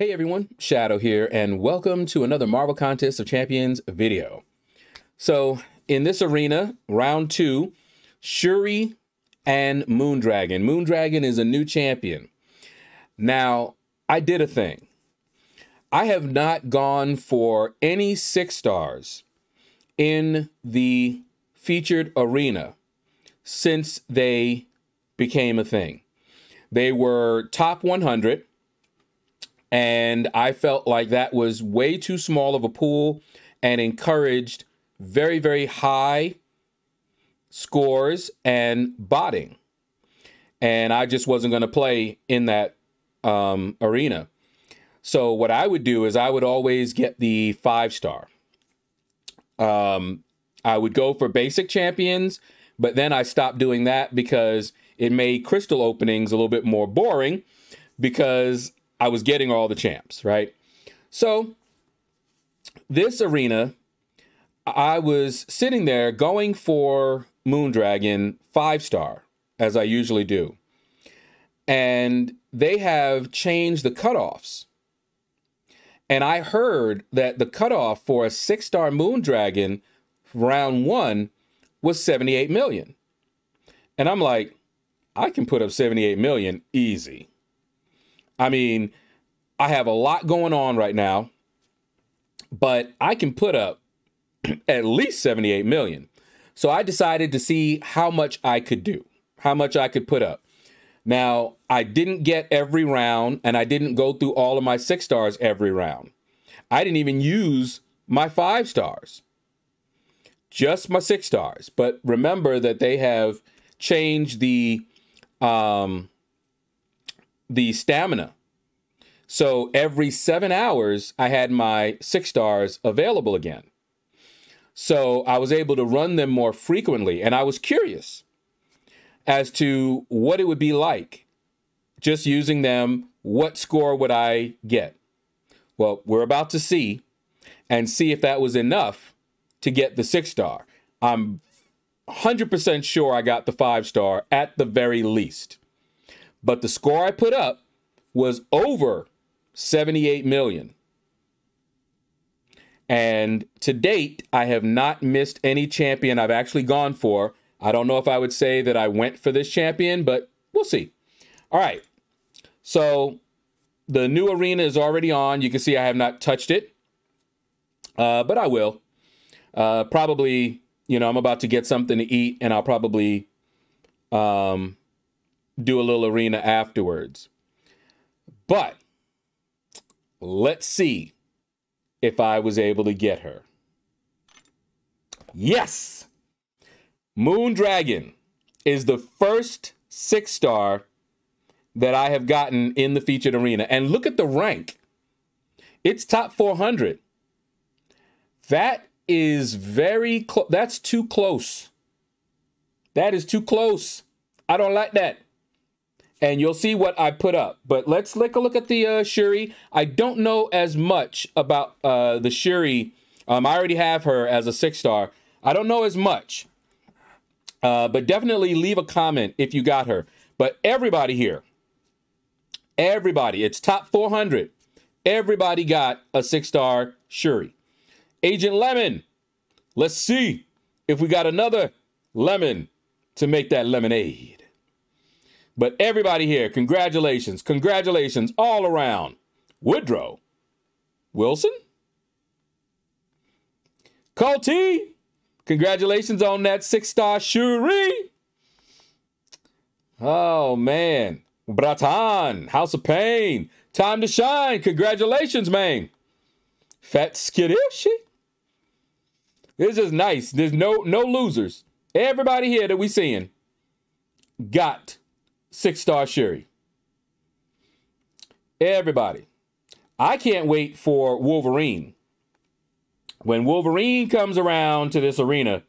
Hey everyone, Shadow here, and welcome to another Marvel Contest of Champions video. So, in this arena, round two, Shuri and Moondragon. Moondragon is a new champion. Now, I did a thing. I have not gone for any 6 stars in the featured arena since they became a thing. They were top 100. And I felt like that was way too small of a pool and encouraged very, very high scores and botting. And I just wasn't going to play in that arena. So what I would do is I would always get the 5-star. I would go for basic champions, but then I stopped doing that because it made crystal openings a little bit more boring because I was getting all the champs, right? So this arena, I was sitting there going for Moondragon 5-star, as I usually do. And they have changed the cutoffs. And I heard that the cutoff for a 6-star Moondragon round one was 78 million. And I'm like, I can put up 78 million easy. I mean, I have a lot going on right now, but I can put up at least 78 million. So I decided to see how much I could do, how much I could put up. Now, I didn't get every round, and I didn't go through all of my 6 stars every round. I didn't even use my 5 stars, just my 6 stars. But remember that they have changed the stamina. So every 7 hours, I had my 6 stars available again. So I was able to run them more frequently. And I was curious as to what it would be like just using them. What score would I get? Well, we're about to see and see if that was enough to get the 6-star. I'm 100% sure I got the 5-star at the very least. But the score I put up was over 78 million. And to date, I have not missed any champion I've actually gone for. I don't know if I would say that I went for this champion, but we'll see. All right. So the new arena is already on. You can see I have not touched it, but I will. Probably, you know, I'm about to get something to eat, and I'll probably do a little arena afterwards. But let's see if I was able to get her. Yes! Moondragon is the first 6-star that I have gotten in the featured arena. And look at the rank. It's top 400. That is very close. That's too close. That is too close. I don't like that. And you'll see what I put up. But let's take a look at the Shuri. I don't know as much about the Shuri. I already have her as a 6-star. I don't know as much. But definitely leave a comment if you got her. But everybody here, everybody, it's top 400. Everybody got a 6-star Shuri. Agent Lemon, let's see if we got another lemon to make that lemonade. But everybody here, congratulations, congratulations all around. Woodrow, Wilson, Colty, congratulations on that 6-star Shuri. Oh man, Bratan, House of Pain, time to shine. Congratulations, man. Fat Skidish. This is nice. There's no losers. Everybody here that we seeing got 6-star Shuri. Everybody. I can't wait for Wolverine. When Wolverine comes around to this arena,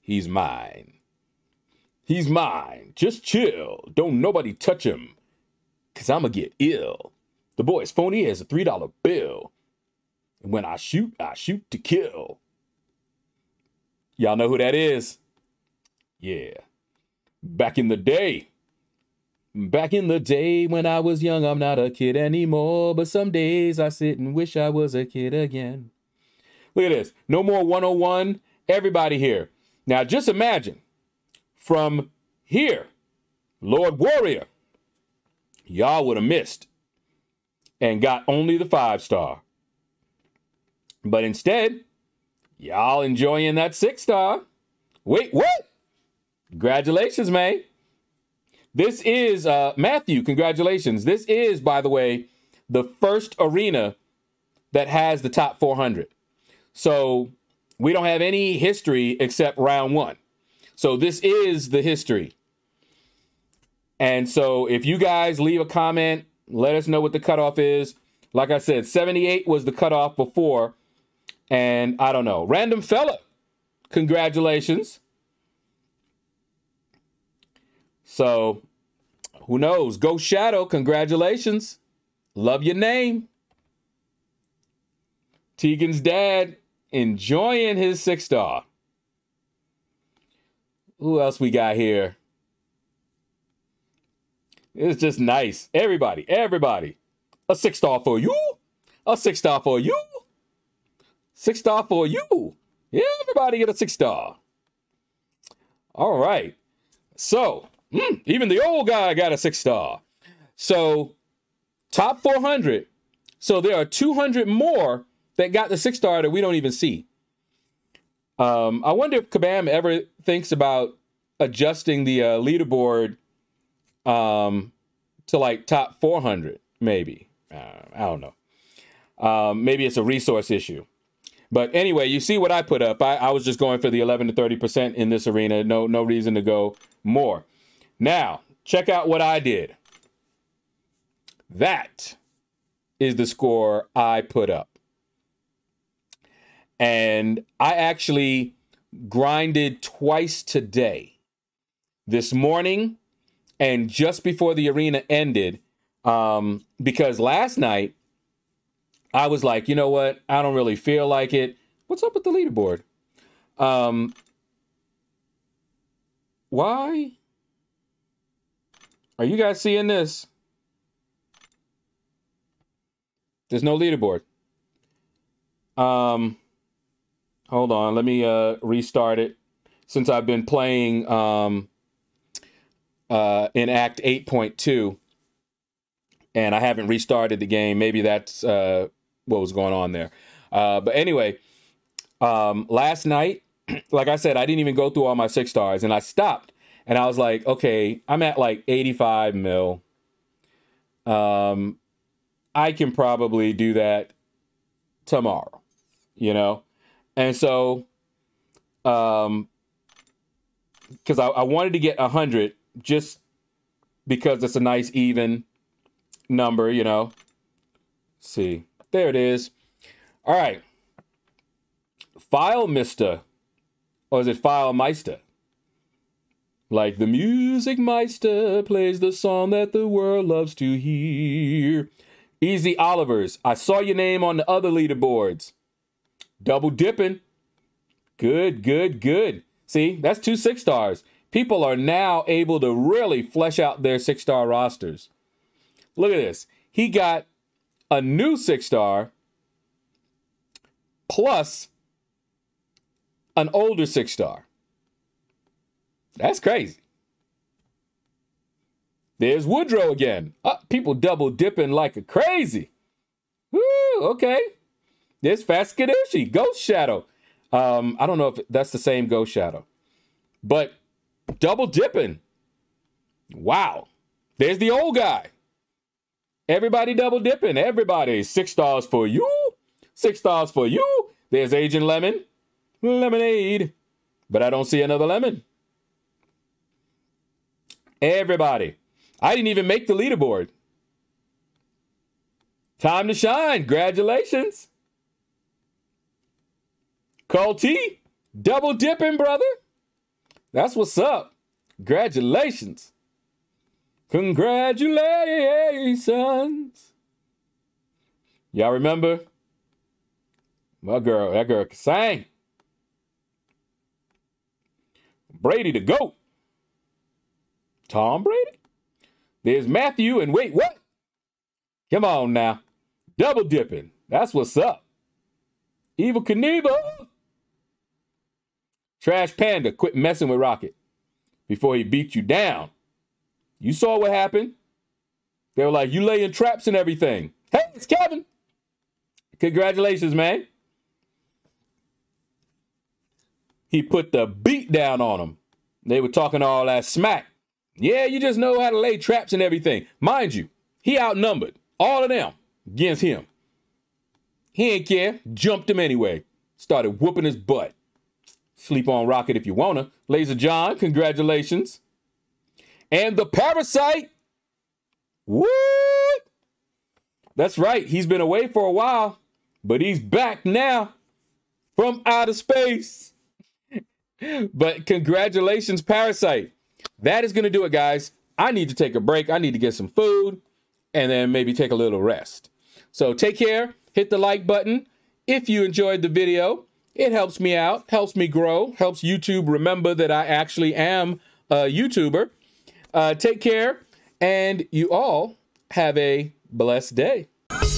he's mine. He's mine. Just chill. Don't nobody touch him, because I'm going to get ill. The boy's phony as a $3 bill. And when I shoot to kill. Y'all know who that is? Yeah. Back in the day. Back in the day when I was young, I'm not a kid anymore, but some days I sit and wish I was a kid again. Look at this. No more 101. Everybody here. Now just imagine from here, Lord Warrior, y'all would have missed and got only the 5-star. But instead, y'all enjoying that 6-star. Wait, what? Congratulations, mate. This is, Matthew, congratulations. This is, by the way, the first arena that has the top 400. So we don't have any history except round one. So this is the history. And so if you guys leave a comment, let us know what the cutoff is. Like I said, 78 was the cutoff before. And I don't know. Random fella, congratulations. So who knows? Go Shadow, congratulations. Love your name. Tegan's dad enjoying his 6-star. Who else we got here? It's just nice. Everybody, everybody. A 6-star for you. A 6-star for you. 6-star for you. Everybody get a 6-star. All right. So, even the old guy got a 6-star. So, top 400. So, there are 200 more that got the 6-star that we don't even see. I wonder if Kabam ever thinks about adjusting the leaderboard to like top 400, maybe. I don't know. Maybe it's a resource issue. But anyway, you see what I put up. I was just going for the 11 to 30% in this arena. No reason to go more. Now, check out what I did. That is the score I put up. And I actually grinded twice today. This morning and just before the arena ended. Because last night, I was like, you know what? I don't really feel like it. What's up with the leaderboard? Why? Are you guys seeing this? There's no leaderboard. Hold on. Let me restart it since I've been playing in Act 8.2 and I haven't restarted the game. Maybe that's what was going on there. But anyway, last night, like I said, I didn't even go through all my 6-stars and I stopped and I was like, okay, I'm at like 85 mil. I can probably do that tomorrow, you know? And so, cause I wanted to get 100 just because it's a nice even number, you know? Let's see, there it is. All right. FileMeister. Or is it FileMeister? Like the music meister plays the song that the world loves to hear. Easy Olivers, I saw your name on the other leaderboards. Double dipping. Good, good, good. See, that's two 6-stars. People are now able to really flesh out their 6-star rosters. Look at this. He got a new 6-star plus an older 6-star. That's crazy. There's Woodrow again. People double dipping like a crazy. Woo, okay. There's Fascadoshi, Ghost Shadow. I don't know if that's the same Ghost Shadow. But double dipping. Wow. There's the old guy. Everybody double dipping. Everybody. 6 stars for you. 6 stars for you. There's Agent Lemon. Lemonade. But I don't see another lemon. Everybody. I didn't even make the leaderboard. Time to shine. Congratulations. Cold T. Double dipping, brother. That's what's up. Congratulations. Congratulations. Y'all remember? My girl. That girl Kasang. Brady the GOAT. Tom Brady. There's Matthew, and wait, what? Come on now. Double dipping. That's what's up. Evil Knievel. Trash Panda, quit messing with Rocket before he beat you down. You saw what happened. They were like, you laying traps and everything. Hey, it's Kevin. Congratulations, man. He put the beat down on him. They were talking all that smack. Yeah, you just know how to lay traps and everything. Mind you, he outnumbered all of them against him. He ain't care. Jumped him anyway. Started whooping his butt. Sleep on Rocket if you wanna. Laser John, congratulations. And the Parasite. What? That's right. He's been away for a while, but he's back now from outer space. But congratulations, Parasite. That is going to do it, guys. I need to take a break. I need to get some food and then maybe take a little rest. So take care. Hit the like button if you enjoyed the video. It helps me out, helps me grow, helps YouTube remember that I actually am a YouTuber. Take care, and you all have a blessed day.